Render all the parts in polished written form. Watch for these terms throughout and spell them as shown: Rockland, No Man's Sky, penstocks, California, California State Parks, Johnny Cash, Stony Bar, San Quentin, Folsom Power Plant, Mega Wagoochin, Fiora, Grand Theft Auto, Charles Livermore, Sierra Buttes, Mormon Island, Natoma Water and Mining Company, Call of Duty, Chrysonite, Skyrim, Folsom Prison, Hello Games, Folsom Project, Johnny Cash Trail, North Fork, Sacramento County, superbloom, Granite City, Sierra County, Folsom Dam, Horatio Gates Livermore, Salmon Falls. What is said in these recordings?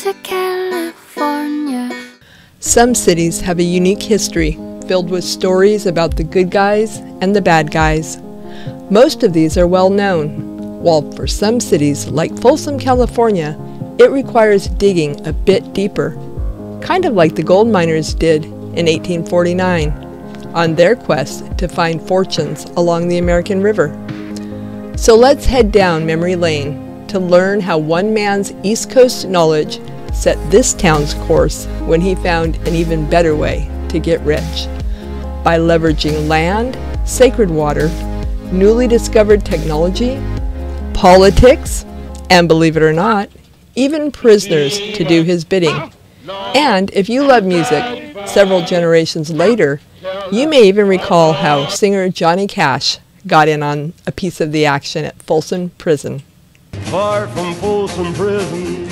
to California. Some cities have a unique history, filled with stories about the good guys and the bad guys. Most of these are well known, while for some cities, like Folsom, California, it requires digging a bit deeper, kind of like the gold miners did in 1849, on their quest to find fortunes along the American River. So let's head down memory lane to learn how one man's East Coast knowledge set this town's course when he found an even better way to get rich, by leveraging land, sacred water, newly discovered technology, politics, and believe it or not, even prisoners to do his bidding. And if you love music, several generations later, you may even recall how singer Johnny Cash got in on a piece of the action at Folsom Prison. Far from Folsom Prison.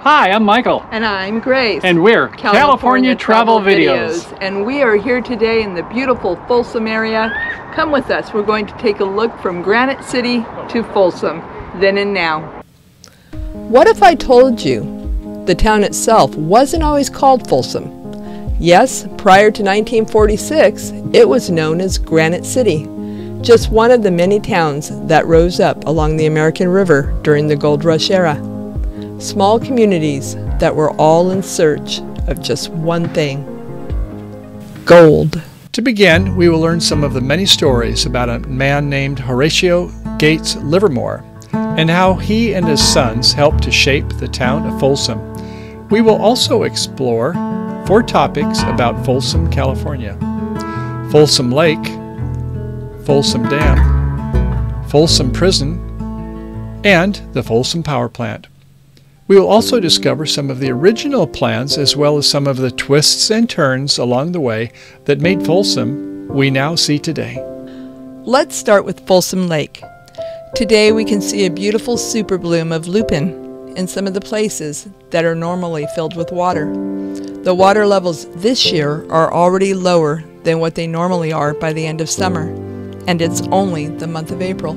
Hi, I'm Michael. And I'm Grace. And we're California Travel Videos. And we are here today in the beautiful Folsom area. Come with us. We're going to take a look from Granite City to Folsom, then and now. What if I told you the town itself wasn't always called Folsom? Yes, prior to 1946, it was known as Granite City, just one of the many towns that rose up along the American River during the Gold Rush era. Small communities that were all in search of just one thing: gold. To begin, we will learn some of the many stories about a man named Horatio Gates Livermore and how he and his sons helped to shape the town of Folsom. We will also explore 4 topics about Folsom, California: Folsom Lake, Folsom Dam, Folsom Prison, and the Folsom Power Plant. We will also discover some of the original plans as well as some of the twists and turns along the way that made Folsom we now see today. Let's start with Folsom Lake. Today we can see a beautiful super bloom of lupin in some of the places that are normally filled with water. The water levels this year are already lower than what they normally are by the end of summer, and it's only the month of April.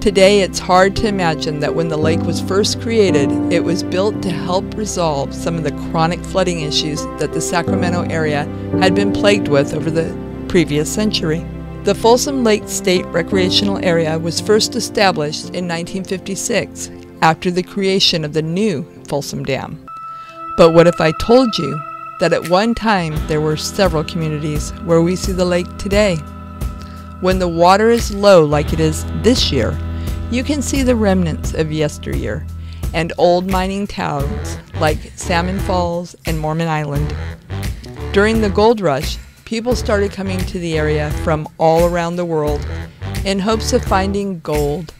Today it's hard to imagine that when the lake was first created, it was built to help resolve some of the chronic flooding issues that the Sacramento area had been plagued with over the previous century. The Folsom Lake State Recreational Area was first established in 1956 after the creation of the new Folsom Dam. But what if I told you that at one time there were several communities where we see the lake today? When the water is low like it is this year, you can see the remnants of yesteryear and old mining towns like Salmon Falls and Mormon Island. During the gold rush, people started coming to the area from all around the world in hopes of finding gold.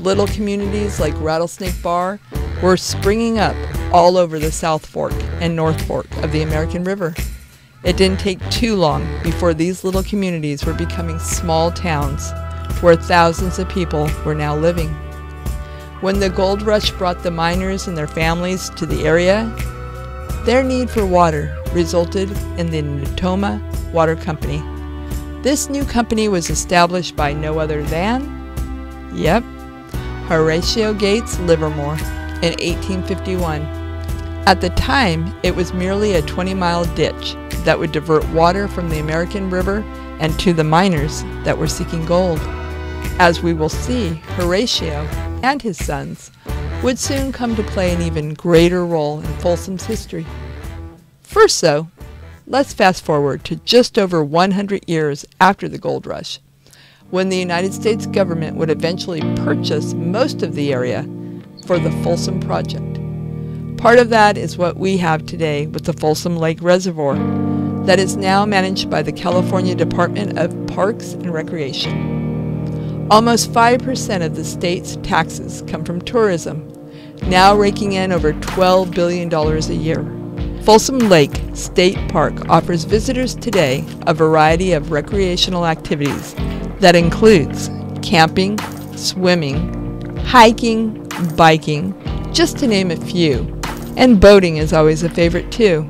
Little communities like Rattlesnake Bar were springing up all over the South Fork and North Fork of the American River. It didn't take too long before these little communities were becoming small towns where thousands of people were now living. When the gold rush brought the miners and their families to the area, their need for water resulted in the Natoma Water Company. This new company was established by no other than, yep, Horatio Gates Livermore in 1851. At the time, it was merely a 20-mile ditch that would divert water from the American River and to the miners that were seeking gold. As we will see, Horatio and his sons would soon come to play an even greater role in Folsom's history. First, though, let's fast forward to just over 100 years after the gold rush, when the United States government would eventually purchase most of the area for the Folsom Project. Part of that is what we have today with the Folsom Lake Reservoir that is now managed by the California Department of Parks and Recreation. Almost 5% of the state's taxes come from tourism, now raking in over $12 billion a year. Folsom Lake State Park offers visitors today a variety of recreational activities that includes camping, swimming, hiking, biking, just to name a few. And boating is always a favorite too.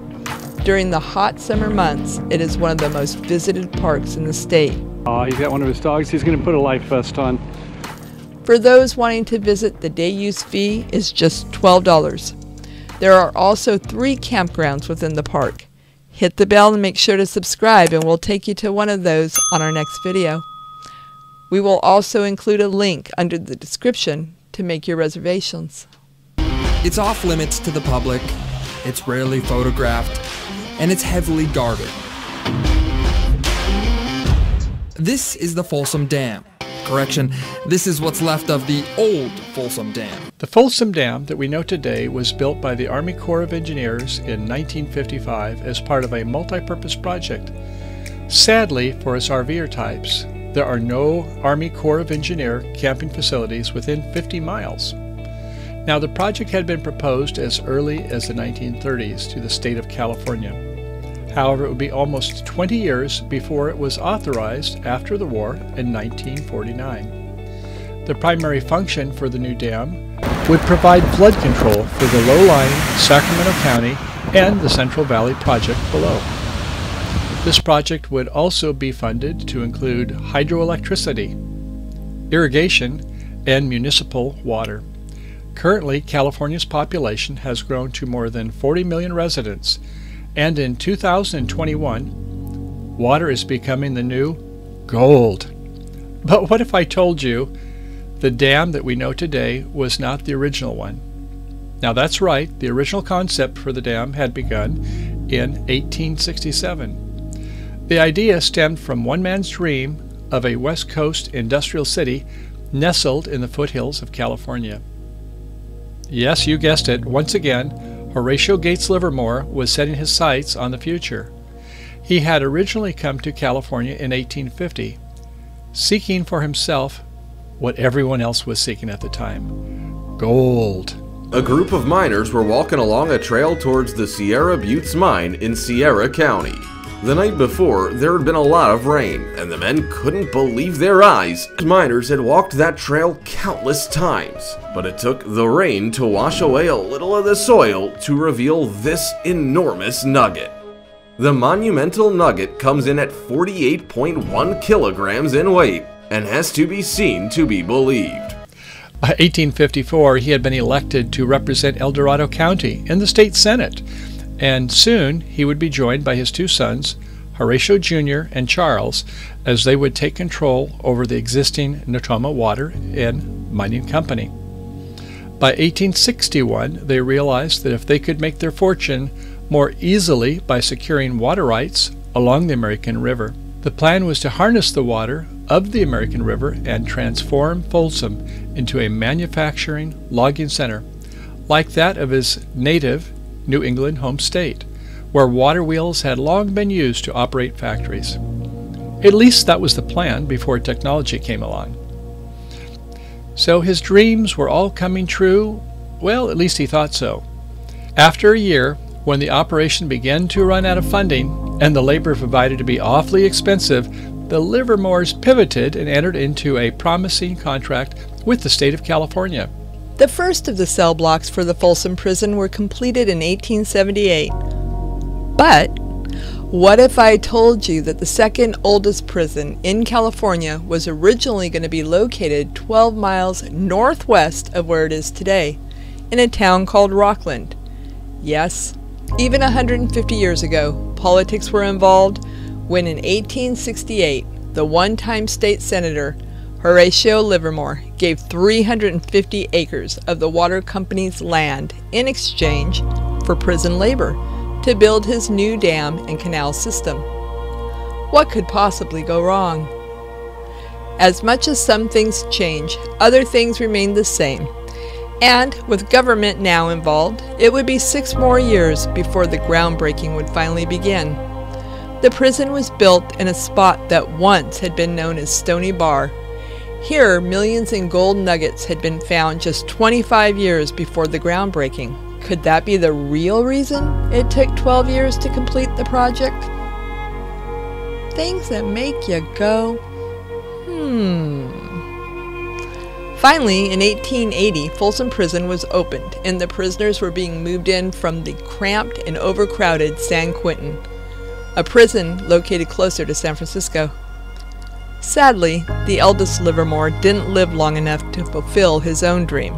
During the hot summer months, it is one of the most visited parks in the state. Oh, you've got one of his dogs. He's going to put a life vest on. For those wanting to visit, the day use fee is just $12. There are also 3 campgrounds within the park. Hit the bell and make sure to subscribe, and we'll take you to one of those on our next video. We will also include a link under the description to make your reservations. It's off limits to the public, it's rarely photographed, and it's heavily guarded. This is the Folsom Dam. Correction, this is what's left of the old Folsom Dam. The Folsom Dam that we know today was built by the Army Corps of Engineers in 1955 as part of a multi-purpose project. Sadly, for us RVer types, there are no Army Corps of Engineer camping facilities within 50 miles. Now, the project had been proposed as early as the 1930s to the state of California. However, it would be almost 20 years before it was authorized after the war in 1949. The primary function for the new dam would provide flood control for the low-lying Sacramento County and the Central Valley Project below. This project would also be funded to include hydroelectricity, irrigation, and municipal water. Currently, California's population has grown to more than 40 million residents, and in 2021, water is becoming the new gold. But what if I told you the dam that we know today was not the original one? Now that's right, the original concept for the dam had begun in 1867. The idea stemmed from one man's dream of a West Coast industrial city nestled in the foothills of California. Yes, you guessed it. Once again, Horatio Gates Livermore was setting his sights on the future. He had originally come to California in 1850, seeking for himself what everyone else was seeking at the time: gold. A group of miners were walking along a trail towards the Sierra Buttes mine in Sierra County. The night before, there had been a lot of rain, and the men couldn't believe their eyes. Miners had walked that trail countless times, but it took the rain to wash away a little of the soil to reveal this enormous nugget. The monumental nugget comes in at 48.1 kilograms in weight and has to be seen to be believed. By 1854, he had been elected to represent El Dorado County in the state senate, and soon he would be joined by his 2 sons, Horatio Jr. and Charles, as they would take control over the existing Natoma Water and Mining Company. By 1861, they realized that if they could make their fortune more easily by securing water rights along the American River. The plan was to harness the water of the American River and transform Folsom into a manufacturing logging center, like that of his native New England home state, where water wheels had long been used to operate factories. At least that was the plan before technology came along. So his dreams were all coming true? Well, at least he thought so. After a year, when the operation began to run out of funding and the labor provided to be awfully expensive, the Livermores pivoted and entered into a promising contract with the state of California. The first of the cell blocks for the Folsom Prison were completed in 1878. But what if I told you that the second oldest prison in California was originally going to be located 12 miles northwest of where it is today, in a town called Rockland? Yes, even 150 years ago, politics were involved when in 1868, the one-time state senator Horatio Livermore gave 350 acres of the water company's land in exchange for prison labor to build his new dam and canal system. What could possibly go wrong? As much as some things change, other things remain the same. And with government now involved, it would be 6 more years before the groundbreaking would finally begin. The prison was built in a spot that once had been known as Stony Bar. Here, millions in gold nuggets had been found just 25 years before the groundbreaking. Could that be the real reason it took 12 years to complete the project? Things that make you go, Finally, in 1880, Folsom Prison was opened, and the prisoners were being moved in from the cramped and overcrowded San Quentin, a prison located closer to San Francisco. Sadly, the eldest Livermore didn't live long enough to fulfill his own dream,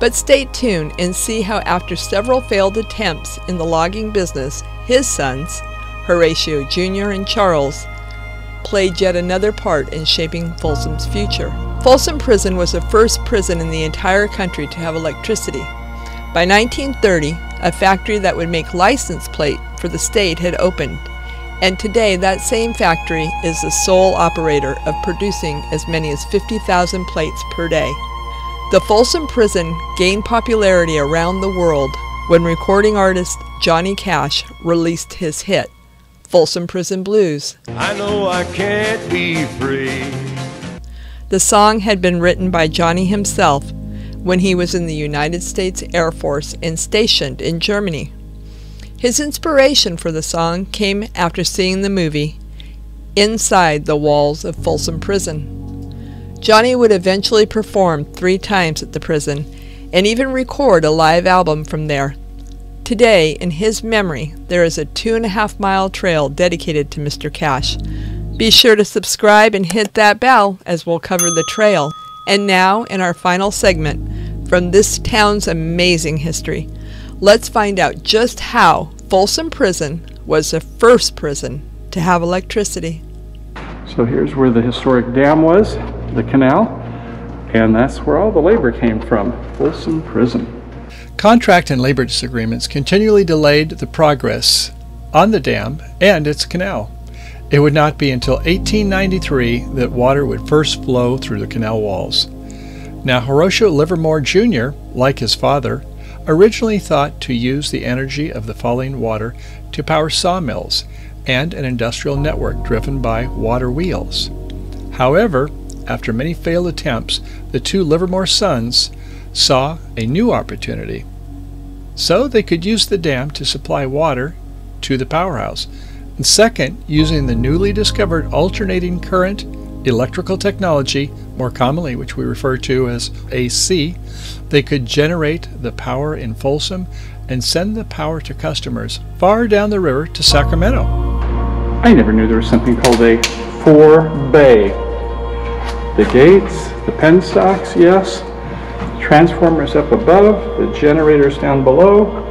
But stay tuned and see how, after several failed attempts in the logging business, his sons, Horatio Jr. and Charles, played yet another part in shaping Folsom's future. Folsom Prison was the first prison in the entire country to have electricity. By 1930, a factory that would make license plate for the state had opened, and today that same factory is the sole operator of producing as many as 50,000 plates per day. The Folsom Prison gained popularity around the world when recording artist Johnny Cash released his hit, Folsom Prison Blues. I know I can't be free. The song had been written by Johnny himself when he was in the United States Air Force and stationed in Germany. His inspiration for the song came after seeing the movie Inside the Walls of Folsom Prison. Johnny would eventually perform 3 times at the prison and even record a live album from there. Today, in his memory, there is a 2.5-mile trail dedicated to Mr. Cash. Be sure to subscribe and hit that bell as we'll cover the trail. And now, in our final segment, from this town's amazing history, let's find out just how Folsom Prison was the first prison to have electricity. So here's where the historic dam was, the canal, and that's where all the labor came from, Folsom Prison. Contract and labor disagreements continually delayed the progress on the dam and its canal. It would not be until 1893 that water would first flow through the canal walls. Now, Horatio Livermore Jr., like his father, originally thought to use the energy of the falling water to power sawmills and an industrial network driven by water wheels. However, after many failed attempts, the 2 Livermore sons saw a new opportunity. So they could use the dam to supply water to the powerhouse, and second, using the newly discovered alternating current electrical technology, more commonly which we refer to as AC, they could generate the power in Folsom and send the power to customers far down the river to Sacramento. I never knew there was something called a 4-bay. The gates, the penstocks, yes, transformers up above, the generators down below,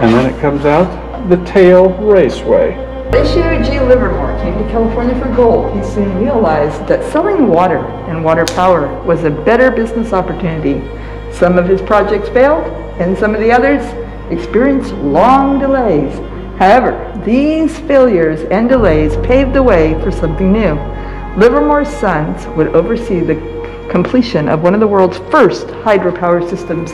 and then it comes out the tail raceway. Horatio G. Livermore came to California for gold. He soon realized that selling water and water power was a better business opportunity. Some of his projects failed, and some of the others experienced long delays. However, these failures and delays paved the way for something new. Livermore's sons would oversee the completion of one of the world's first hydropower systems.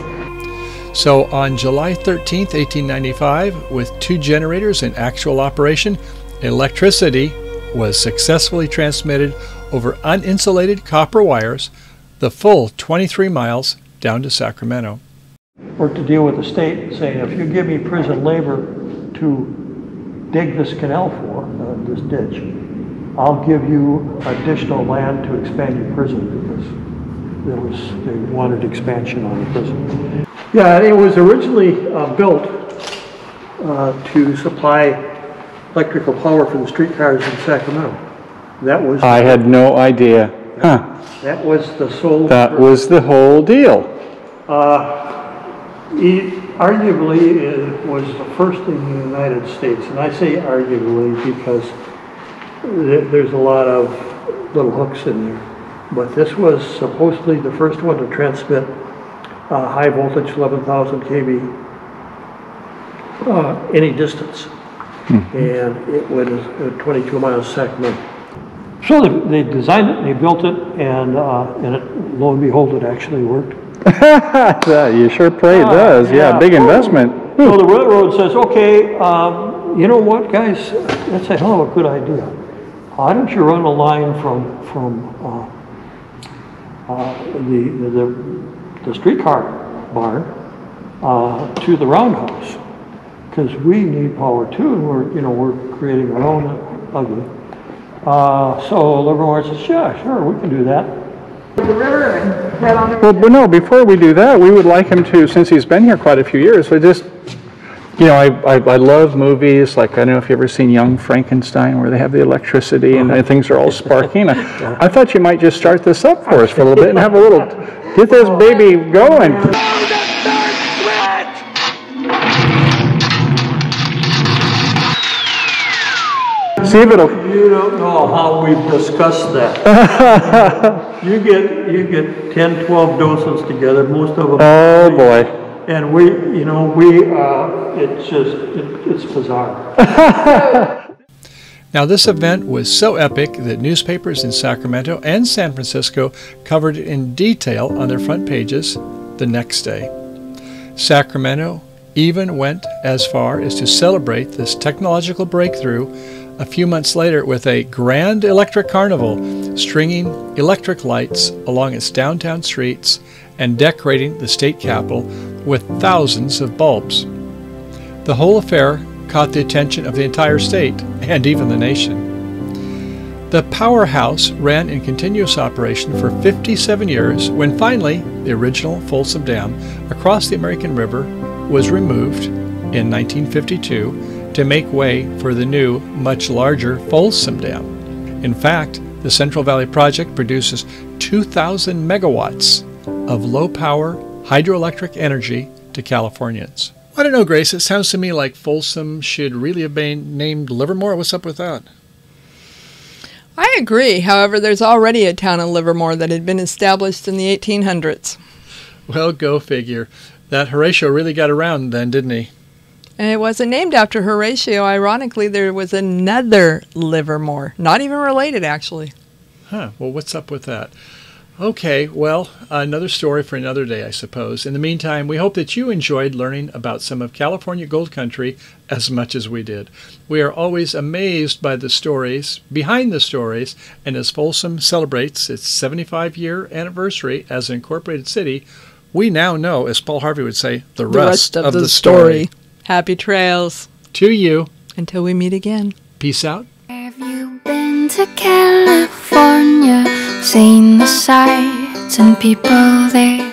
So on July 13, 1895, with 2 generators in actual operation, electricity was successfully transmitted over uninsulated copper wires the full 23 miles down to Sacramento. Or to deal with the state saying, if you give me prison labor to dig this canal for, this ditch, I'll give you additional land to expand your prison, because they wanted expansion on the prison. Yeah, it was originally built to supply electrical power for the streetcars in Sacramento. That was. I had no idea. Huh. That was the sole. That was the whole deal. It, arguably, it was the first in the United States, and I say arguably because there's a lot of little hooks in there. But this was supposedly the first one to transmit high voltage 11,000 kV any distance. Mm-hmm. And it went 22 miles to Sacramento. So they designed it, they built it, and it, lo and behold, it actually worked. You sure pray it does. Yeah, big investment. So the railroad says, okay, you know what, guys, that's a hell of a good idea. Why don't you run a line from the streetcar barn to the roundhouse, because we need power too, and we're creating our own ugly. So Livermore says, yeah, sure, we can do that. Well, but no, before we do that, we would like him to, since he's been here quite a few years, we just, you know, I love movies like, I don't know if you've ever seen Young Frankenstein, where they have the electricity and things are all sparking. Yeah. I thought you might just start this up for us for a little bit and have a little, get this baby going. receive it. You don't know how we've discussed that. you get 10, 12 docents together, most of them. Oh boy. And we, you know, it's just, it's bizarre. Now, this event was so epic that newspapers in Sacramento and San Francisco covered it in detail on their front pages the next day. Sacramento even went as far as to celebrate this technological breakthrough a few months later with a Grand Electric Carnival, stringing electric lights along its downtown streets and decorating the state capitol with thousands of bulbs. The whole affair caught the attention of the entire state and even the nation. The powerhouse ran in continuous operation for 57 years when finally the original Folsom Dam across the American River was removed in 1952 to make way for the new, much larger Folsom Dam. In fact, the Central Valley Project produces 2,000 megawatts of low-power hydroelectric energy to Californians. I don't know, Grace, it sounds to me like Folsom should really have been named Livermore. What's up with that? I agree. However, there's already a town in Livermore that had been established in the 1800s. Well, go figure. That Horatio really got around then, didn't he? And it wasn't named after Horatio. Ironically, there was another Livermore. Not even related, actually. Huh. Well, what's up with that? Okay, well, another story for another day, I suppose. In the meantime, we hope that you enjoyed learning about some of California Gold Country as much as we did. We are always amazed by the stories, behind the stories, and as Folsom celebrates its 75-year anniversary as an incorporated city, we now know, as Paul Harvey would say, the rest of the story. Happy trails. To you. Until we meet again. Peace out. Have you been to California? Seen the sights and people there.